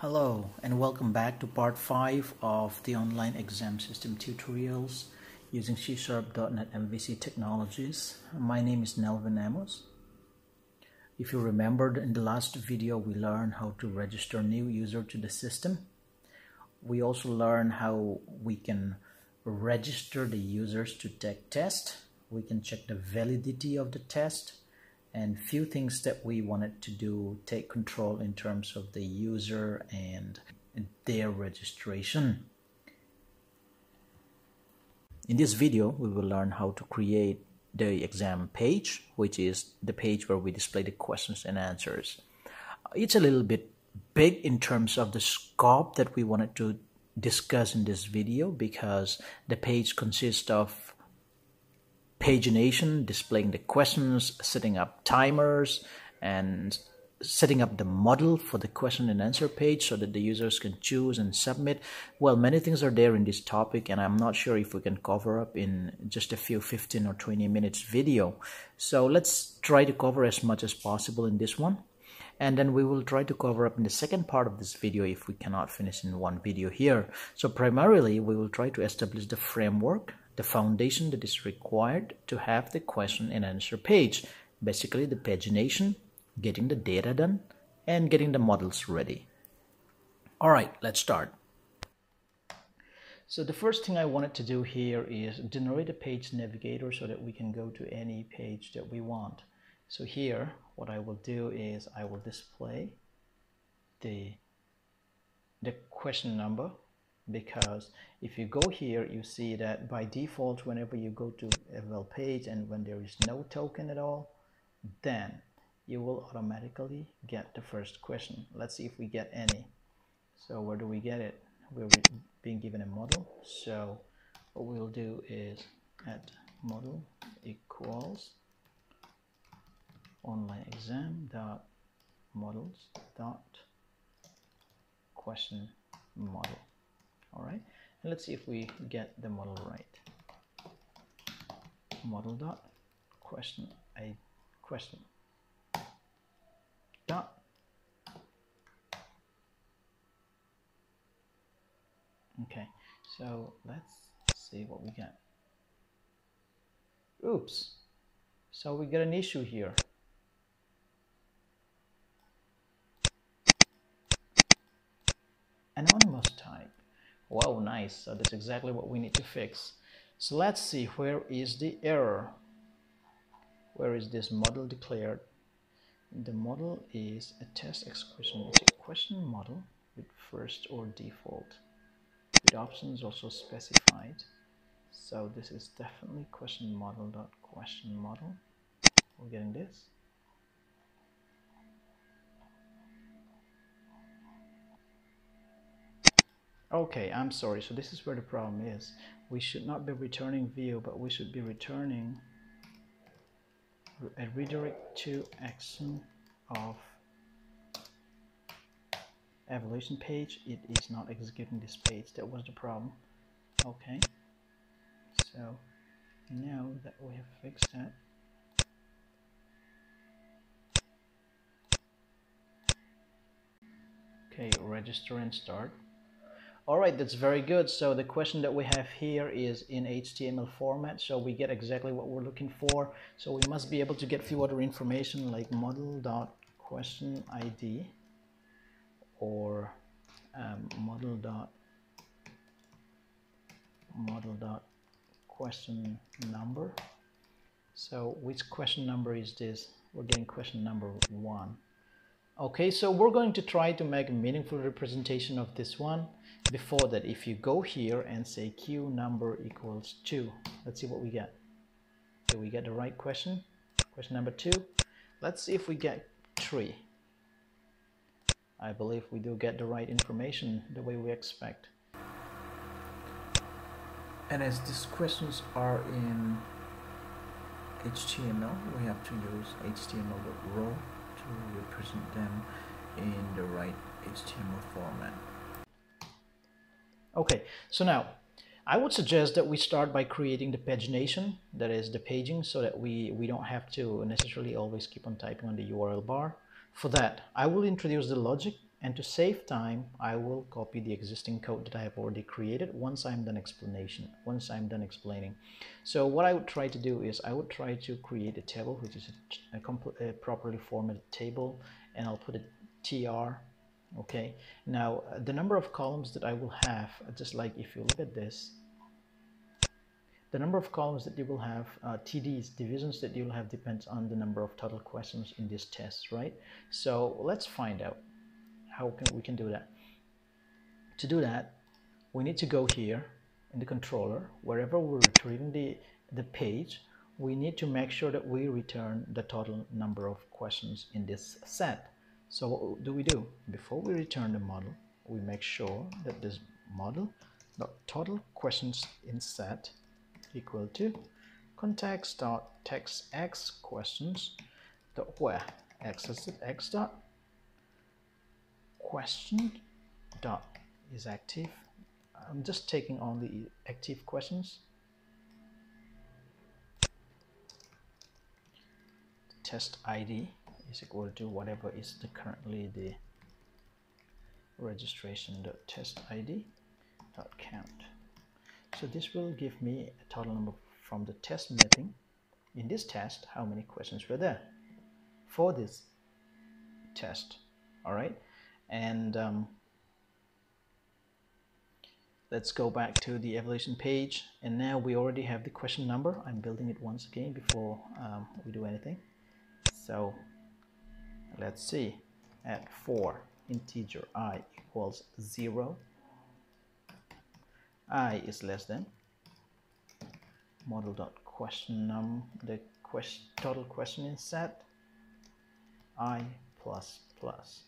Hello and welcome back to part 5 of the online exam system tutorials using C# .NET MVC technologies. My name is Nelvin Amos. If you remembered, in the last video we learned how to register a new user to the system. We also learned how we can register the users to take test. We can check the validity of the test. And few things that we wanted to do, take control in terms of the user and their registration. In this video, we will learn how to create the exam page, which is the page where we display the questions and answers. It's a little bit big in terms of the scope that we wanted to discuss in this video because the page consists of pagination, displaying the questions, setting up timers, and setting up the model for the question and answer page so that the users can choose and submit. Well, many things are there in this topic, and I'm not sure if we can cover up in just a few 15 or 20 minutes video. So let's try to cover as much as possible in this one. And then we will try to cover up in the second part of this video if we cannot finish in one video here. So primarily, we will try to establish the framework, the foundation that is required to have the question and answer page. Basically, the pagination, getting the data done, and getting the models ready. All right, let's start. So the first thing I wanted to do here is generate a page navigator so that we can go to any page that we want. So here, what I will do is I will display the question number, because if you go here, you see that by default, whenever you go to eval page and when there is no token at all, then you will automatically get the first question. Let's see if we get any. So where do we get it? We're being given a model. So what we'll do is add model equals online exam dot models dot question model. All right, and let's see if we get the model right. Model dot question a question dot okay, so let's see what we get. Oops, so we get an issue here. Anonymous type. Wow, nice. So that's exactly what we need to fix. So let's see, where is the error? Where is this model declared? The model is a test question model with first or default, with options also specified. So this is definitely question model dot question model. We're getting this. Okay, I'm sorry. So this is where the problem is. We should not be returning view, but we should be returning a redirect to action of evaluation page. It is not executing this page. That was the problem. Okay. So now that we have fixed that, okay, register and start. All right, that's very good. So the question that we have here is in HTML format, so we get exactly what we're looking for. So we must be able to get few other information like model.question ID or model.question number. So which question number is this? We're getting question number 1. Okay, so we're going to try to make a meaningful representation of this one. Before that, if you go here and say Q number equals 2, let's see what we get. Do we get the right question? Question number 2. Let's see if we get 3. I believe we do get the right information the way we expect. And as these questions are in HTML, we have to use HTML.row to represent them in the right HTML format. Okay, so now I would suggest that we start by creating the pagination, that is the paging, so that we don't have to necessarily always keep on typing on the URL bar. For that, I will introduce the logic And to save time, I will copy the existing code that I have already created once I'm done explaining. So what I would try to do is I would try to create a table, which is a properly formatted table, and I'll put a tr. Okay, now the number of columns that I will have, just like if you look at this, the number of columns that you will have, TDs, divisions that you'll have, depends on the number of total questions in this test, right? So let's find out how we can do that. To do that, we need to go here in the controller. Wherever we're retrieving the page, we need to make sure that we return the total number of questions in this set. So what do we do? Before we return the model, we make sure that this model, the total questions in set, equal to context.textx questions where x is x dot question dot is active. I'm just taking on the active questions. Test ID is equal to whatever is currently the registration dot test ID dot count. So this will give me a total number from the test mapping. In this test, how many questions were there for this test? All right, and let's go back to the evaluation page. And now we already have the question number. I'm building it once again before we do anything. So let's see, at 4, integer I equals 0. I is less than model dot question the question total question in set I plus plus.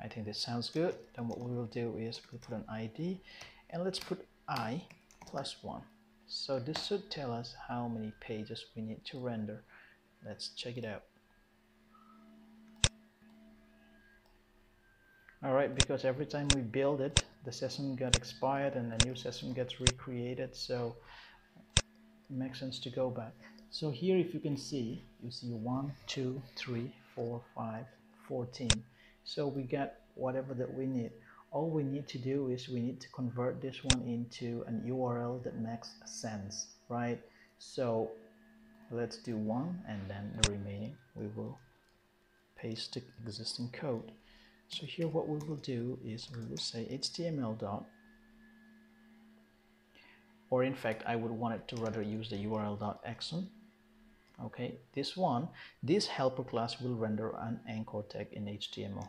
I think this sounds good. Then what we will do is we'll put an ID and let's put I plus 1. So this should tell us how many pages we need to render. Let's check it out. Alright, because every time we build it, the session got expired and a new session gets recreated, so it makes sense to go back. So here, if you can see, you see 1, 2, 3, 4, 5, 14. So we got whatever that we need. All we need to do is we need to convert this one into an URL that makes sense, right? So let's do 1 and then the remaining we will paste the existing code. So here what we will do is we will say HTML dot, or in fact I would want it to rather use the URL.Action. Okay, this one, this helper class will render an anchor tag in HTML.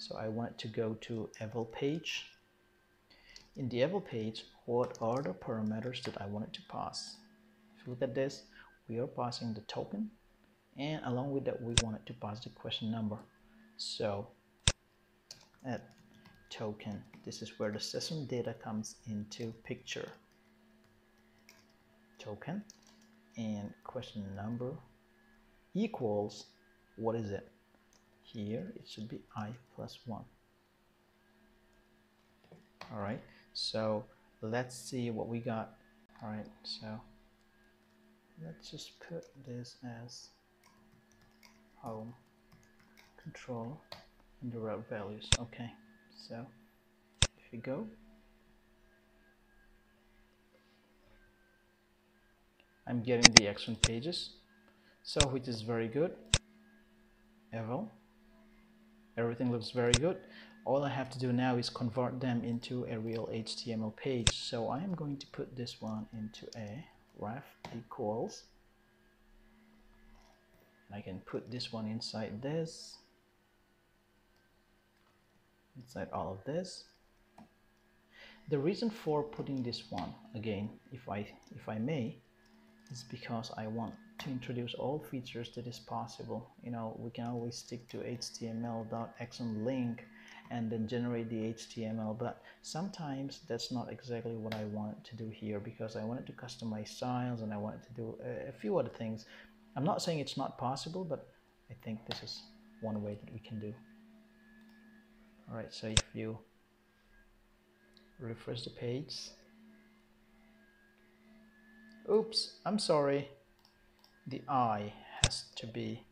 So I want to go to eval page. In the eval page, what are the parameters that I wanted to pass? If you look at this, we are passing the token, and along with that we wanted to pass the question number. So at token, this is where the session data comes into picture. Token and question number equals, what is it? Here it should be I plus 1. All right, so let's see what we got. All right, so let's just put this as home control and the route values. Okay, so if we go, I'm getting the action pages, so which is very good. Eval, everything looks very good. All I have to do now is convert them into a real HTML page. So I am going to put this one into a ref equals, and I can put this one inside this, inside all of this. The reason for putting this one again, if I may, is because I want to introduce all features that is possible. You know, we can always stick to HTML.action link and then generate the HTML, but sometimes that's not exactly what I want to do here, because I wanted to customize styles and I wanted to do a few other things. I'm not saying it's not possible, but I think this is one way that we can do. Alright, so if you refresh the page, oops, I'm sorry, the I has to be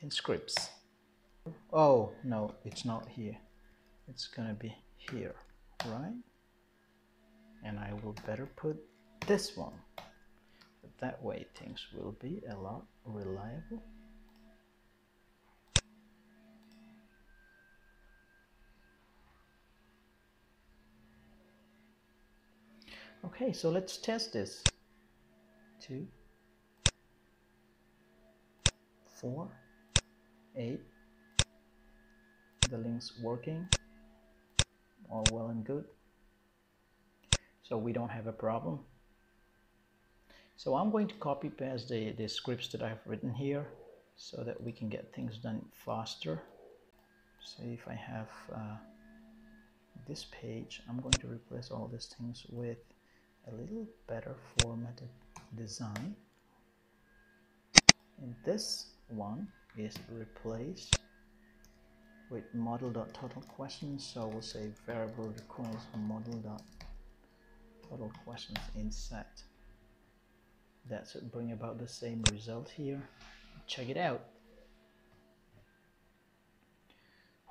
in scripts. Oh no, it's not here, it's gonna be here, right? And I will better put this one, but that way things will be a lot reliable. Okay, so let's test this. 2, 4, 8. The link's working, all well and good, so we don't have a problem. So I'm going to copy paste the scripts that I've written here so that we can get things done faster. So if I have this page, I'm going to replace all these things with a little better formatted design, and this one is replaced with model.total questions. So we'll say variable requires model.total questions inset. That should bring about the same result here. Check it out,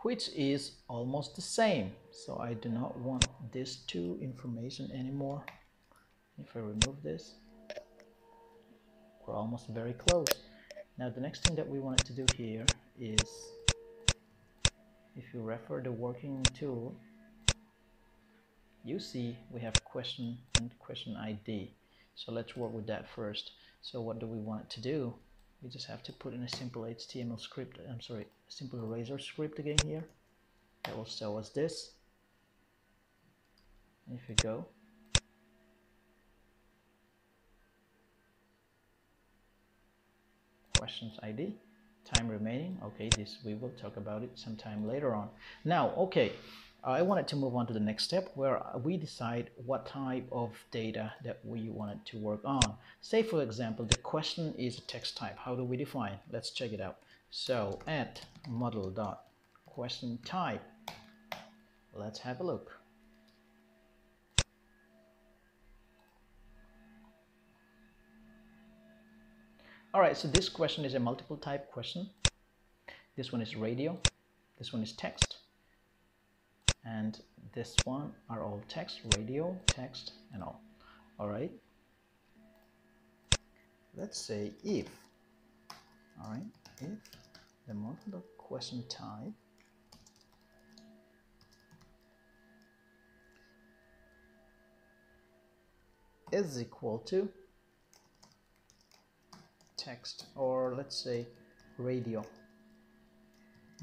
which is almost the same. So I do not want this two information anymore. If I remove this, we're almost very close. Now the next thing that we wanted to do here is, if you refer the working tool, you see we have question and question ID. So let's work with that first. So what do we want to do? We just have to put in a simple HTML script, I'm sorry, simple Razor script again here. That will show us this. And if you go, questions ID, time remaining. Okay, this we will talk about it sometime later on. Now, okay, I wanted to move on to the next step where we decide what type of data that we wanted to work on. Say for example, the question is a text type. How do we define? Let's check it out. So at model.question type, let's have a look. Alright, so this question is a multiple type question. This one is radio, this one is text, and this one are all text, radio, text, and all. Alright, let's say if, alright, if the multiple question type is equal to text, or let's say radio.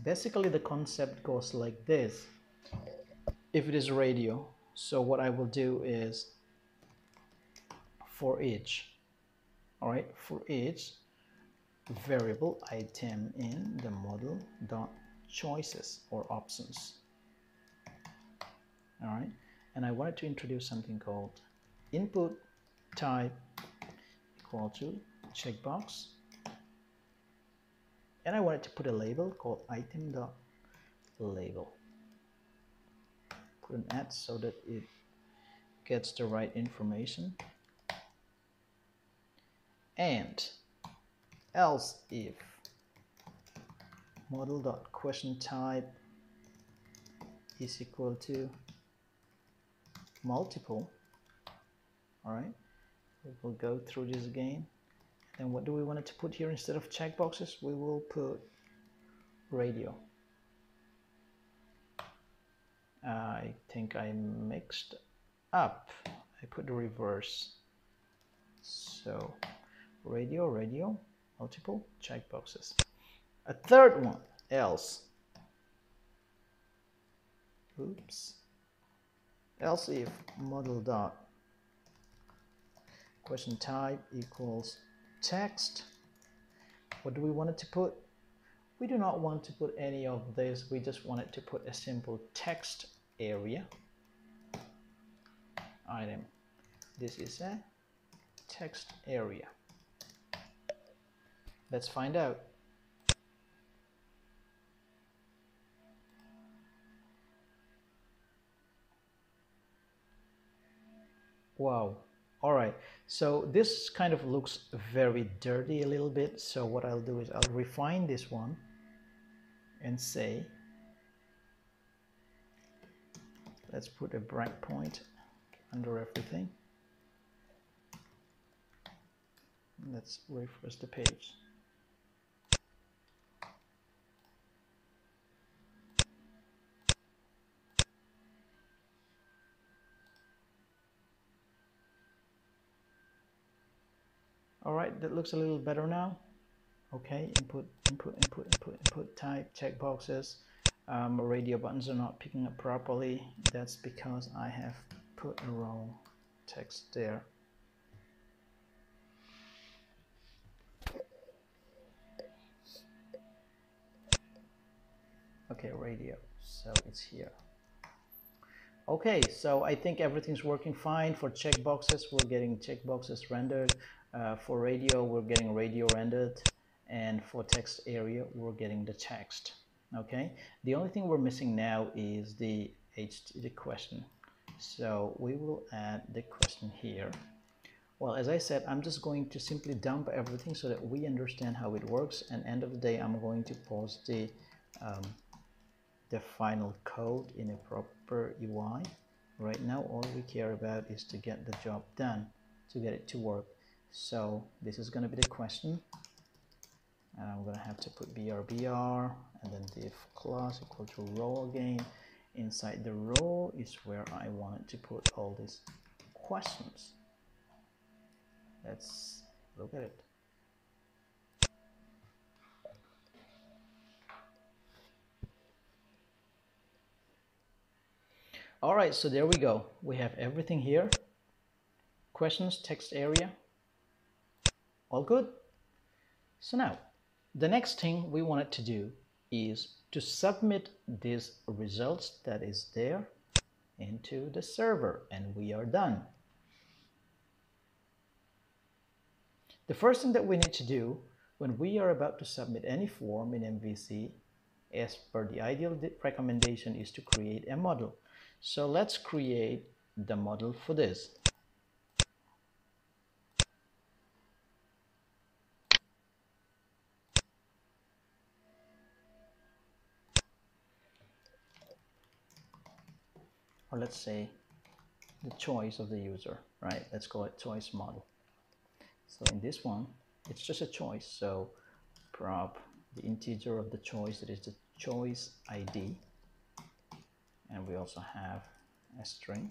Basically the concept goes like this. If it is radio, so what I will do is for each, all right, for each variable item in the model dot choices or options, all right, and I wanted to introduce something called input type equal to checkbox, and I wanted to put a label called item.label. Put an @ so that it gets the right information, and else if model.question type is equal to multiple, all right, we'll go through this again. Then what do we want to put here instead of checkboxes? We will put radio. I think I mixed up. I put the reverse. So radio, radio, multiple checkboxes. A third one, else. Oops. Else if model dot question type equals text. What do we want it to put? We do not want to put any of this. We just wanted to put a simple text area item. This is a text area. Let's find out. Wow. Alright, so this kind of looks very dirty a little bit. So what I'll do is I'll refine this one and say, let's put a breakpoint under everything. Let's refresh the page. All right, that looks a little better now. Okay, input, type, checkboxes, radio buttons are not picking up properly. That's because I have put a wrong text there. Okay, radio, so it's here. Okay, so I think everything's working fine. For checkboxes, we're getting checkboxes rendered. For radio, we're getting radio rendered. And for text area, we're getting the text. Okay, the only thing we're missing now is the question. So we will add the question here. Well, as I said, I'm just going to simply dump everything so that we understand how it works. And end of the day, I'm going to post the final code in a proper UI. Right now, all we care about is to get the job done, to get it to work. So this is going to be the question. And I'm going to have to put brbr and then div class equal to row again. Inside the row is where I wanted to put all these questions. Let's look at it. All right, so there we go. We have everything here. Questions, text area, all good. So now, the next thing we wanted to do is to submit these results that is there into the server, and we are done. The first thing that we need to do when we are about to submit any form in MVC, as per the ideal recommendation, is to create a model. So let's create the model for this. Or let's say the choice of the user, right? Let's call it choice model. So in this one, it's just a choice. So prop the integer of the choice, that is the choice ID. And we also have a string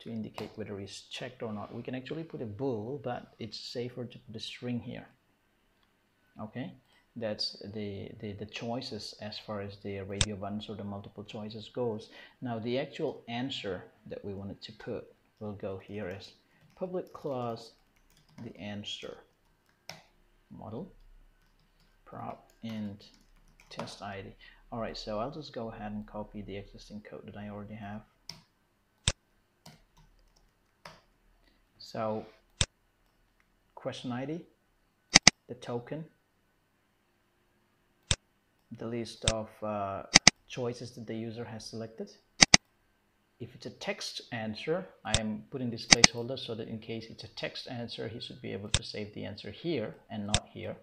to indicate whether it's checked or not. We can actually put a bool, but it's safer to put a string here. Okay, that's the choices as far as the radio buttons or the multiple choices goes. Now the actual answer that we wanted to put will go here as public class the answer model prop and test ID. All right, so I'll just go ahead and copy the existing code that I already have. So question ID, the token, the list of choices that the user has selected. If it's a text answer, I am putting this placeholder so that in case it's a text answer, he should be able to save the answer here and not here.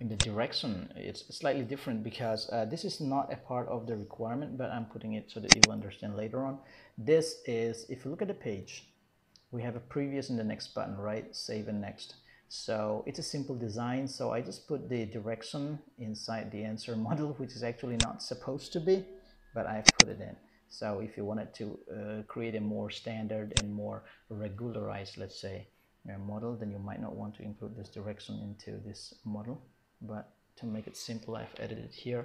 In the direction, it's slightly different because this is not a part of the requirement, but I'm putting it so that you'll understand later on. This is, if you look at the page, we have a previous and the next button, right? Save and next. So it's a simple design. So I just put the direction inside the answer model, which is actually not supposed to be, but I've put it in. So if you wanted to create a more standard and more regularized, let's say, model, then you might not want to include this direction into this model. But to make it simple, I've added it here.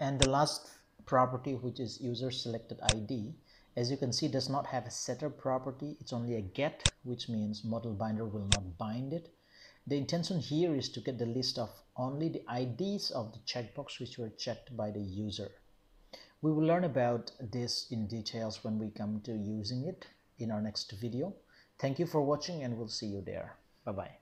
And the last property, which is user selected ID, as you can see, does not have a setter property. It's only a get, which means model binder will not bind it. The intention here is to get the list of only the IDs of the checkbox which were checked by the user. We will learn about this in details when we come to using it in our next video. Thank you for watching, and we'll see you there. Bye bye.